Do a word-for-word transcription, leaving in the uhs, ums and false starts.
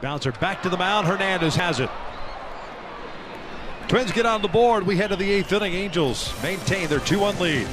Bouncer back to the mound. Hernandez has it. Twins get on the board. We head to the eighth inning. Angels maintain their two one lead.